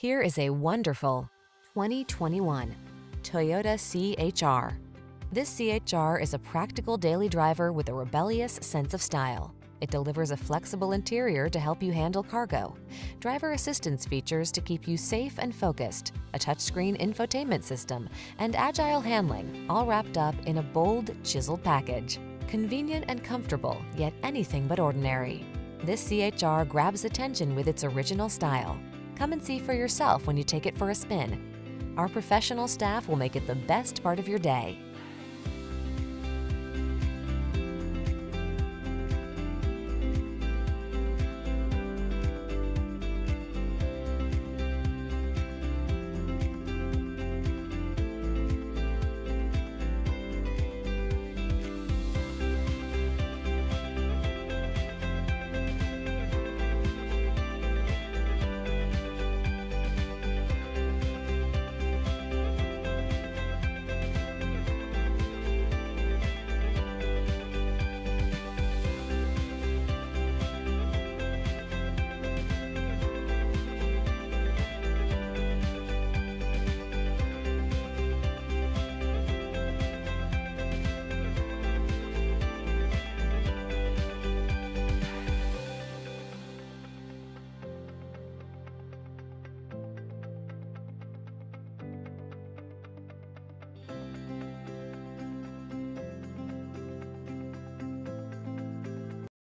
Here is a wonderful 2021 Toyota C-HR. This C-HR is a practical daily driver with a rebellious sense of style. It delivers a flexible interior to help you handle cargo, driver assistance features to keep you safe and focused, a touchscreen infotainment system, and agile handling, all wrapped up in a bold, chiseled package. Convenient and comfortable, yet anything but ordinary. This C-HR grabs attention with its original style. Come and see for yourself when you take it for a spin. Our professional staff will make it the best part of your day.